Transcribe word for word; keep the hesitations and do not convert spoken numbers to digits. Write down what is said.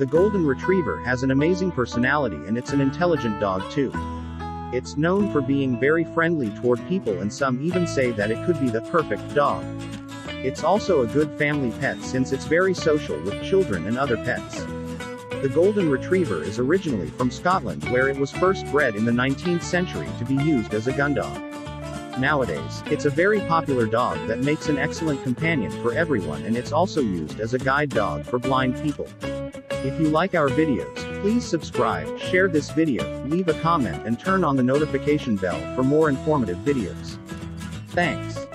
The Golden Retriever has an amazing personality and it's an intelligent dog too. It's known for being very friendly toward people and some even say that it could be the perfect dog. It's also a good family pet since it's very social with children and other pets. The Golden Retriever is originally from Scotland where it was first bred in the nineteenth century to be used as a gun dog. Nowadays, it's a very popular dog that makes an excellent companion for everyone and it's also used as a guide dog for blind people. If you like our videos, please subscribe, share this video, leave a comment and turn on the notification bell for more informative videos. Thanks.